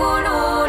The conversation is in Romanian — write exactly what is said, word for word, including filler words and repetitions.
Cu